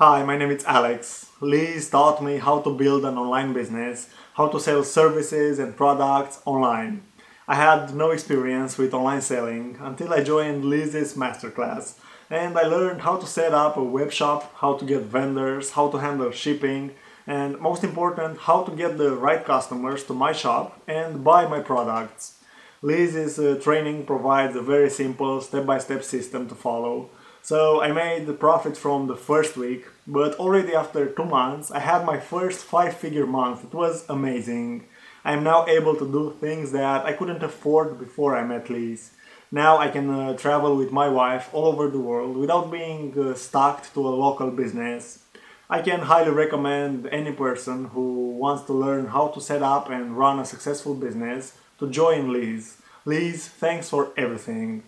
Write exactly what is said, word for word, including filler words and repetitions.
Hi, my name is Alex. Lise taught me how to build an online business, how to sell services and products online. I had no experience with online selling until I joined Lise's masterclass, and I learned how to set up a web shop, how to get vendors, how to handle shipping, and most important, how to get the right customers to my shop and buy my products. Lise's uh, training provides a very simple step-by-step system to follow. So I made the profit from the first week, but already after two months I had my first five-figure month. It was amazing. I am now able to do things that I couldn't afford before I met Lise. Now I can uh, travel with my wife all over the world without being uh, stuck to a local business. I can highly recommend any person who wants to learn how to set up and run a successful business to join Lise. Lise, thanks for everything.